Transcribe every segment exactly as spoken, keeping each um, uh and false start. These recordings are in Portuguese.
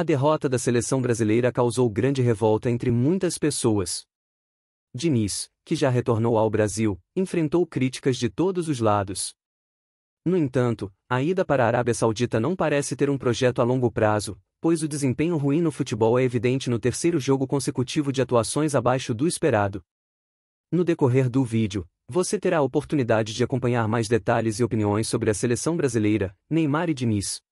A derrota da seleção brasileira causou grande revolta entre muitas pessoas. Diniz, que já retornou ao Brasil, enfrentou críticas de todos os lados. No entanto, a ida para a Arábia Saudita não parece ter um projeto a longo prazo, pois o desempenho ruim no futebol é evidente no terceiro jogo consecutivo de atuações abaixo do esperado. No decorrer do vídeo, você terá a oportunidade de acompanhar mais detalhes e opiniões sobre a seleção brasileira, Neymar e Diniz.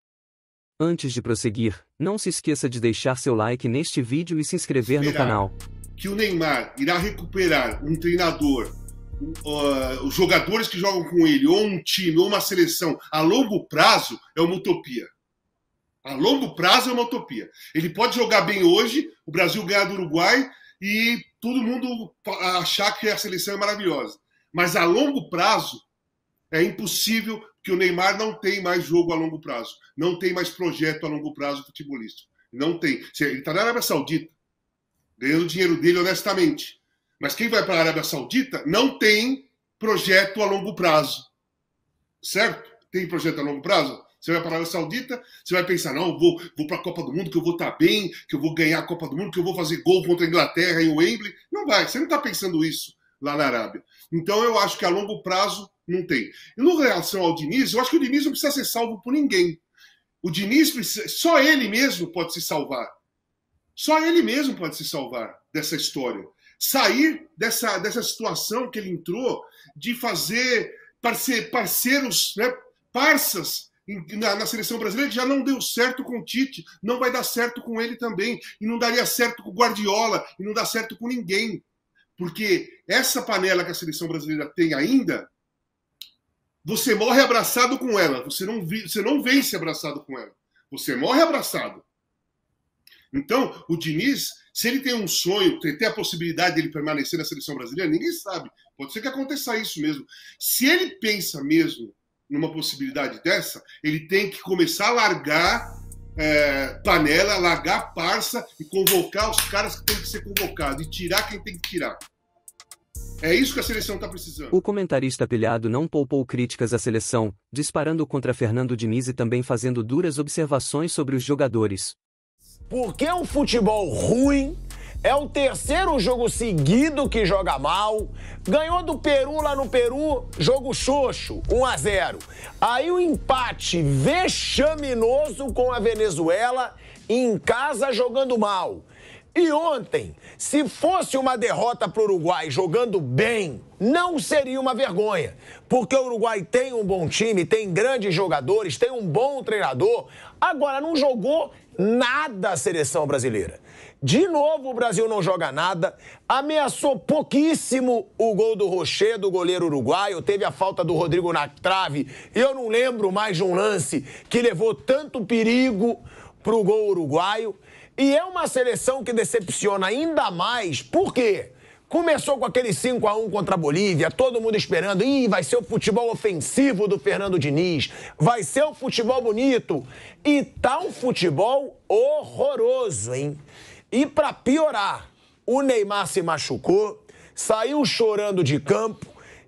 Antes de prosseguir, não se esqueça de deixar seu like neste vídeo e se inscrever no canal. Que o Neymar irá recuperar um treinador, Uh, os jogadores que jogam com ele, ou um time, ou uma seleção, a longo prazo é uma utopia. A longo prazo é uma utopia. Ele pode jogar bem hoje, o Brasil ganhar do Uruguai e todo mundo achar que a seleção é maravilhosa. Mas a longo prazo é impossível, que o Neymar não tem mais jogo a longo prazo, não tem mais projeto a longo prazo futebolístico. Não tem. Ele está na Arábia Saudita, ganhando o dinheiro dele honestamente. Mas quem vai para a Arábia Saudita não tem projeto a longo prazo. Certo? Tem projeto a longo prazo? Você vai para a Arábia Saudita, você vai pensar, não, eu vou, vou para a Copa do Mundo, que eu vou estar bem, que eu vou ganhar a Copa do Mundo, que eu vou fazer gol contra a Inglaterra em Wembley. Não vai, você não está pensando isso lá na Arábia. Então eu acho que a longo prazo não tem. E no relação ao Diniz, eu acho que o Diniz não precisa ser salvo por ninguém. O Diniz, precisa, só ele mesmo pode se salvar. Só ele mesmo pode se salvar dessa história. Sair dessa, dessa situação que ele entrou de fazer parce, parceiros, né, parças em, na, na seleção brasileira, que já não deu certo com o Tite, não vai dar certo com ele também, e não daria certo com o Guardiola, e não dá certo com ninguém. Porque essa panela que a seleção brasileira tem ainda, você morre abraçado com ela, você não, você não vence abraçado com ela, você morre abraçado. Então, o Diniz, se ele tem um sonho, tem a possibilidade de ele permanecer na seleção brasileira, ninguém sabe. Pode ser que aconteça isso mesmo. Se ele pensa mesmo numa possibilidade dessa, ele tem que começar a largar é, panela, largar parça e convocar os caras que têm que ser convocados e tirar quem tem que tirar. É isso que a seleção está precisando. O comentarista apelhado não poupou críticas à seleção, disparando contra Fernando Diniz e também fazendo duras observações sobre os jogadores. Porque o futebol ruim é o terceiro jogo seguido que joga mal. Ganhou do Peru lá no Peru, jogo xoxo, um a zero. Aí o empate vexaminoso com a Venezuela, em casa jogando mal. E ontem, se fosse uma derrota para o Uruguai jogando bem, não seria uma vergonha. Porque o Uruguai tem um bom time, tem grandes jogadores, tem um bom treinador. Agora, não jogou nada a seleção brasileira. De novo, o Brasil não joga nada. Ameaçou pouquíssimo o gol do Rochê, do goleiro uruguaio. Teve a falta do Rodrigo na trave. Eu não lembro mais de um lance que levou tanto perigo para o gol uruguaio. E é uma seleção que decepciona ainda mais, por quê? Começou com aquele cinco a um contra a Bolívia, todo mundo esperando, ih, vai ser o futebol ofensivo do Fernando Diniz, vai ser o futebol bonito. E tá um futebol horroroso, hein? E pra piorar, o Neymar se machucou, saiu chorando de campo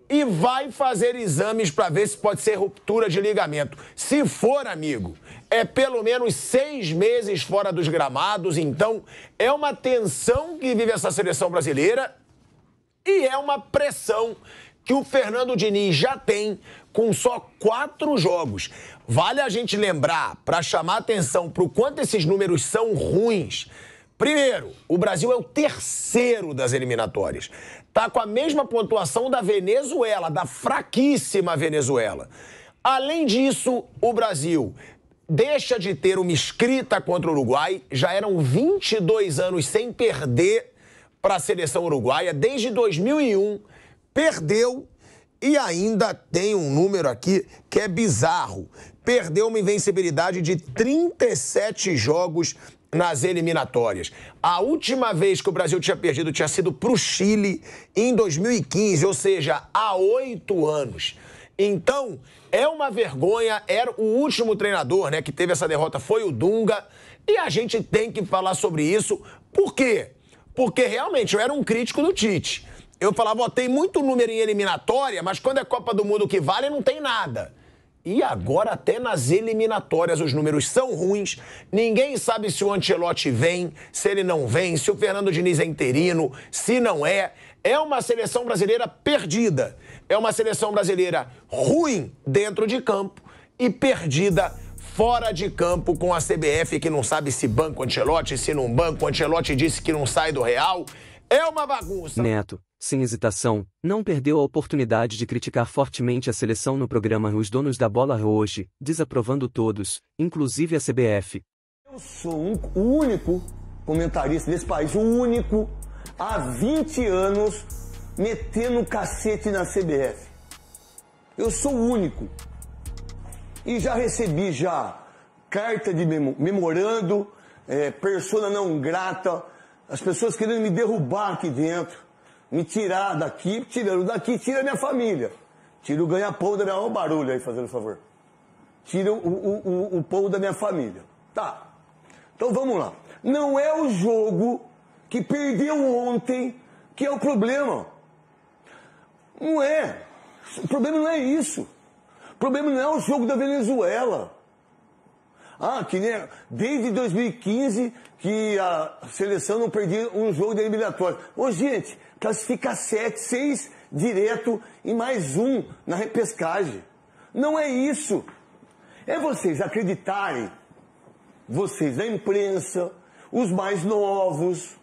e vai fazer exames para ver se pode ser ruptura de ligamento. Se for, amigo, é pelo menos seis meses fora dos gramados. Então, é uma tensão que vive essa seleção brasileira e é uma pressão que o Fernando Diniz já tem com só quatro jogos. Vale a gente lembrar, para chamar atenção para o quanto esses números são ruins. Primeiro, o Brasil é o terceiro das eliminatórias. Está com a mesma pontuação da Venezuela, da fraquíssima Venezuela. Além disso, o Brasil deixa de ter uma escrita contra o Uruguai. Já eram vinte e dois anos sem perder para a seleção uruguaia. Desde dois mil e um, perdeu e ainda tem um número aqui que é bizarro. Perdeu uma invencibilidade de trinta e sete jogos nas eliminatórias. A última vez que o Brasil tinha perdido tinha sido para o Chile em dois mil e quinze, ou seja, há oito anos. Então, é uma vergonha, era o último treinador, né, que teve essa derrota foi o Dunga, e a gente tem que falar sobre isso. Por quê? Porque realmente eu era um crítico do Tite. Eu falava, ó, tem muito número em eliminatória, mas quando é Copa do Mundo que vale, não tem nada. E agora até nas eliminatórias os números são ruins, ninguém sabe se o Ancelotti vem, se ele não vem, se o Fernando Diniz é interino, se não é. É uma seleção brasileira perdida, é uma seleção brasileira ruim dentro de campo e perdida fora de campo, com a C B F que não sabe se banca o Ancelotti, se não banca, o Ancelotti disse que não sai do Real, é uma bagunça. Neto, sem hesitação, não perdeu a oportunidade de criticar fortemente a seleção no programa Os Donos da Bola hoje, desaprovando todos, inclusive a C B F. Eu sou um, o único comentarista desse país, o único, há vinte anos, metendo cacete na C B F. Eu sou o único. E já recebi já carta de memo, memorando, é, persona não grata, as pessoas querendo me derrubar aqui dentro. Me tirar daqui, tirando daqui, tira minha família. Tira o ganha-pão da minha... Olha o barulho aí, fazendo favor. Tira o, o, o, o pão da minha família. Tá. Então vamos lá. Não é o jogo que perdeu ontem que é o problema. Não é. O problema não é isso. O problema não é o jogo da Venezuela. Ah, que nem... Desde dois mil e quinze que a seleção não perdia um jogo de eliminatória. Ô, gente... Classifica sete, seis direto e mais um na repescagem. Não é isso. É vocês acreditarem, vocês da imprensa, os mais novos,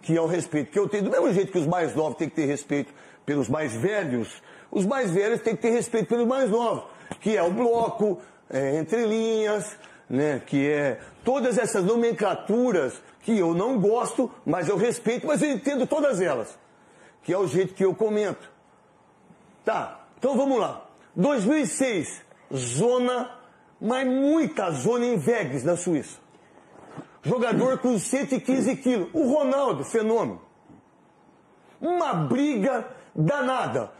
que é o respeito que eu tenho. Do mesmo jeito que os mais novos têm que ter respeito pelos mais velhos, os mais velhos têm que ter respeito pelos mais novos, que é o bloco, é, entre linhas, né, que é todas essas nomenclaturas que eu não gosto, mas eu respeito, mas eu entendo todas elas. Que é o jeito que eu comento. Tá, então vamos lá. dois mil e seis, zona, mas muita zona em Vegas, na Suíça. Jogador com cento e quinze quilos. O Ronaldo, fenômeno. Uma briga danada.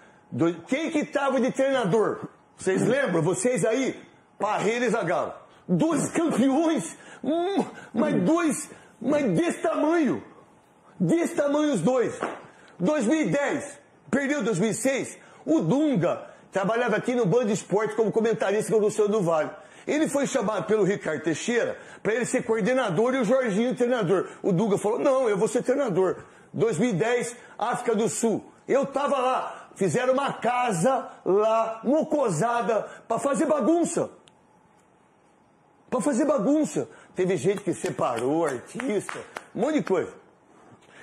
Quem que tava de treinador? Vocês lembram? Vocês aí? Parreira e Zagallo. Dois campeões, hum, mas dois... Mas desse tamanho, desse tamanho os dois. dois mil e dez, perdeu dois mil e seis, o Dunga trabalhava aqui no Band Esporte como comentarista com o Luciano do Vale. Ele foi chamado pelo Ricardo Teixeira para ele ser coordenador e o Jorginho treinador. O Dunga falou, não, eu vou ser treinador. dois mil e dez, África do Sul. Eu tava lá, fizeram uma casa lá, mocosada, para fazer bagunça. Para fazer bagunça. Teve gente que separou, artista, um monte de coisa.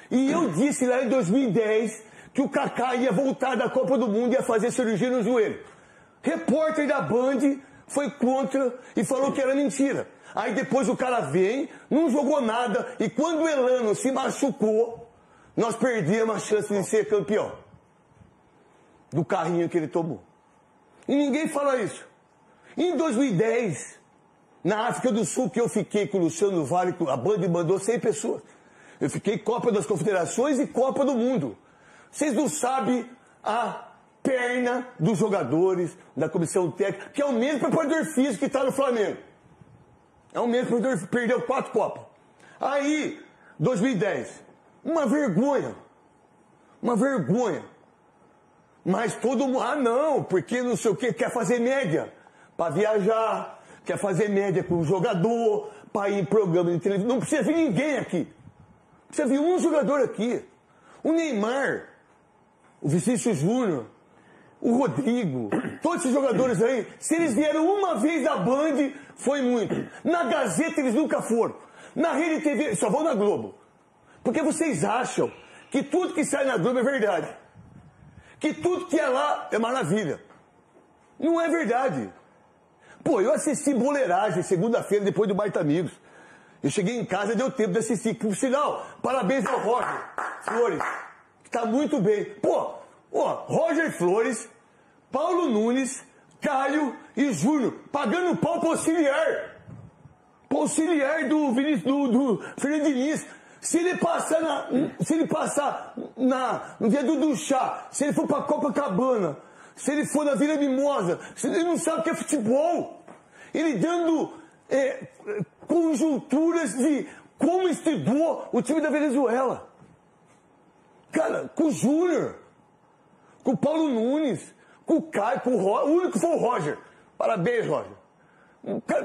E eu disse lá em dois mil e dez que o Kaká ia voltar da Copa do Mundo e ia fazer cirurgia no joelho. Repórter da Band foi contra e falou que era mentira. Aí depois o cara vem, não jogou nada, e quando o Elano se machucou, nós perdemos a chance de ser campeão. Do carrinho que ele tomou. E ninguém fala isso. Em dois mil e dez... Na África do Sul, que eu fiquei com o Luciano do Vale, a Band mandou cem pessoas. Eu fiquei Copa das Confederações e Copa do Mundo. Vocês não sabem a perna dos jogadores, da comissão técnica, que é o mesmo preparador físico que está no Flamengo. É o mesmo preparador físico, perdeu quatro Copas. Aí, dois mil e dez, uma vergonha. Uma vergonha. Mas todo mundo... Ah, não, porque não sei o quê, quer fazer média para viajar... Quer fazer média com o jogador, para ir em programa de televisão. Não precisa vir ninguém aqui. Não precisa vir um jogador aqui. O Neymar, o Vinícius Júnior, o Rodrigo, todos esses jogadores aí, se eles vieram uma vez na Band, foi muito. Na Gazeta eles nunca foram. Na RedeTV, só vão na Globo. Porque vocês acham que tudo que sai na Globo é verdade. Que tudo que é lá é maravilha. Não é verdade. Pô, eu assisti Boleiragem segunda-feira, depois do Baita Amigos. Eu cheguei em casa, deu tempo de assistir. Por sinal, parabéns ao Roger Flores, que tá muito bem. Pô, ó, Roger Flores, Paulo Nunes, Caio e Júnior, pagando pau pro auxiliar. Pro auxiliar do, Vinícius, do, do Fernando Diniz. Se ele passar na... Se ele passar na... No dia do, do chá, se ele for pra Copacabana... Se ele for na Vila Mimosa, se ele não sabe o que é futebol, ele dando é, conjunturas de como estudou o time da Venezuela. Cara, com o Júnior, com o Paulo Nunes, com o Caio, com o Roger, o único foi o Roger. Parabéns, Roger.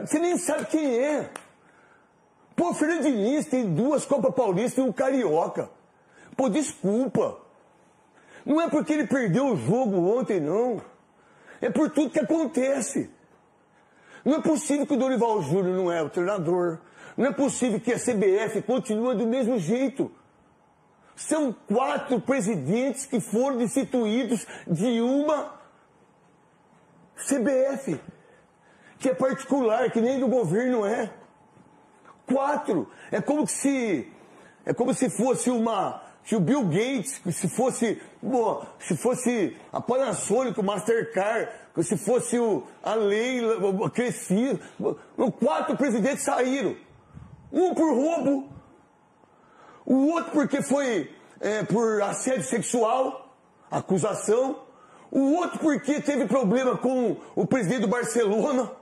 Você nem sabe quem é. Pô, Fernando Diniz tem duas Copas Paulista e um Carioca. Pô, desculpa. Não é porque ele perdeu o jogo ontem, não. É por tudo que acontece. Não é possível que o Dorival Júnior não é o treinador. Não é possível que a C B F continue do mesmo jeito. São quatro presidentes que foram destituídos de uma C B F, que é particular, que nem do governo é. Quatro. É como se, é como se fosse uma... Se o Bill Gates, se fosse, bom, se fosse a Panasonic, o Mastercard, se fosse o, a Leila, a Crescia, quatro presidentes saíram. Um por roubo, o outro porque foi é, por assédio sexual, acusação, o outro porque teve problema com o presidente do Barcelona,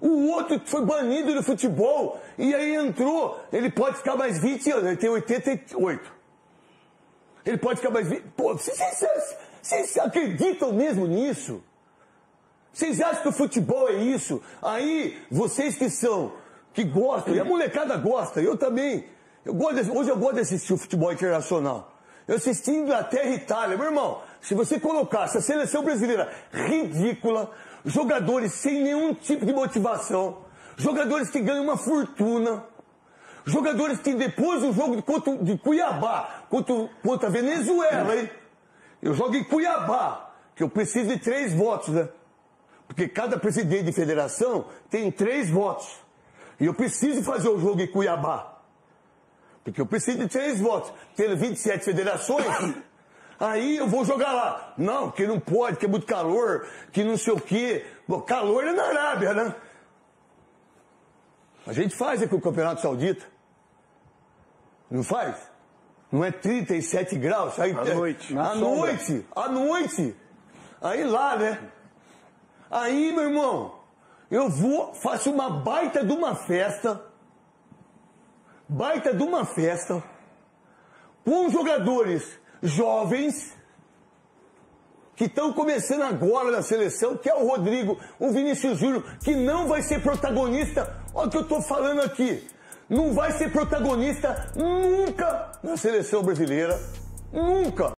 o outro foi banido do futebol, e aí entrou, ele pode ficar mais vinte anos, ele tem oitenta e oito. Ele pode ficar mais vinte... Pô, vocês, vocês, vocês acreditam mesmo nisso? Vocês acham que o futebol é isso? Aí, vocês que são, que gostam, e a molecada gosta, eu também. Eu gosto de, hoje eu gosto de assistir o futebol internacional. Eu assisti Inglaterra e Itália. Meu irmão, se você colocasse a seleção brasileira ridícula, jogadores sem nenhum tipo de motivação, jogadores que ganham uma fortuna, jogadores que depois do jogo de, contra, de Cuiabá, contra, contra a Venezuela, hein? Eu jogo em Cuiabá, que eu preciso de três votos, né? Porque cada presidente de federação tem três votos. E eu preciso fazer o jogo em Cuiabá, porque eu preciso de três votos. Tendo vinte e sete federações... Aí eu vou jogar lá. Não, que não pode, que é muito calor, que não sei o quê. Bom, calor é na Arábia, né? A gente faz aqui o Campeonato Saudita. Não faz? Não é trinta e sete graus? Aí, à noite. À noite, à noite. Aí lá, né? Aí, meu irmão, eu vou, faço uma baita de uma festa. Baita de uma festa. Com jogadores... jovens que estão começando agora na seleção, que é o Rodrigo, o Vinícius Júnior, que não vai ser protagonista, olha o que eu estou falando aqui, não vai ser protagonista nunca na seleção brasileira, nunca.